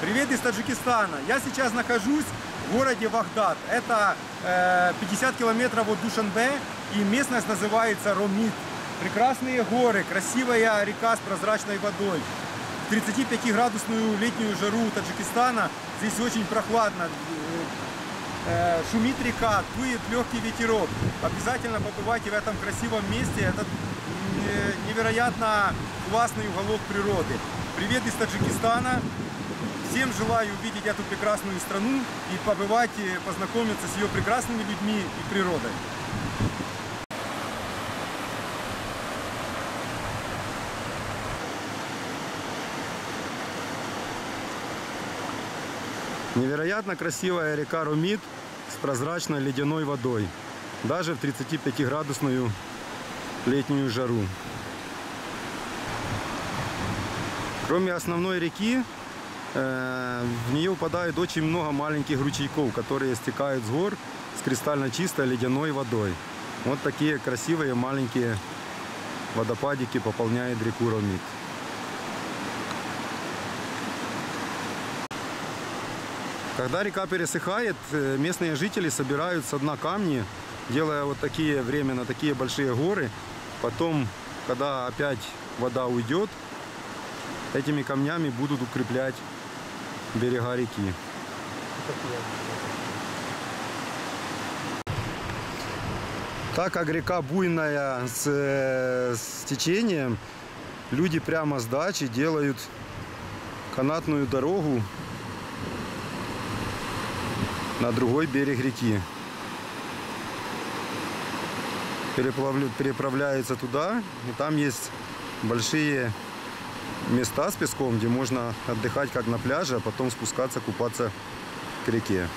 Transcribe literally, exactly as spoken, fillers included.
Привет из Таджикистана. Я сейчас нахожусь в городе Вахдат. Это э, пятьдесят километров от Душанбе, и местность называется Ромит. Прекрасные горы, красивая река с прозрачной водой. В тридцатипятиградусную летнюю жару Таджикистана здесь очень прохладно. Э, шумит река, дует легкий ветерок. Обязательно побывайте в этом красивом месте. Это э, невероятно классный уголок природы. Привет из Таджикистана. Всем желаю увидеть эту прекрасную страну и побывать, и познакомиться с ее прекрасными людьми и природой. Невероятно красивая река Ромит с прозрачной ледяной водой, даже в тридцатипятиградусную летнюю жару. Кроме основной реки, в нее упадает очень много маленьких ручейков, которые стекают с гор с кристально чистой ледяной водой. Вот такие красивые маленькие водопадики пополняет реку Ромит. Когда река пересыхает, местные жители собирают со дна камни, делая вот такие временно такие большие горы. Потом, когда опять вода уйдет, этими камнями будут укреплять берега реки. Так как река буйная с, с течением, люди прямо с дачи делают канатную дорогу на другой берег реки. Переправляются туда, и там есть большие места с песком, где можно отдыхать как на пляже, а потом спускаться, купаться к реке.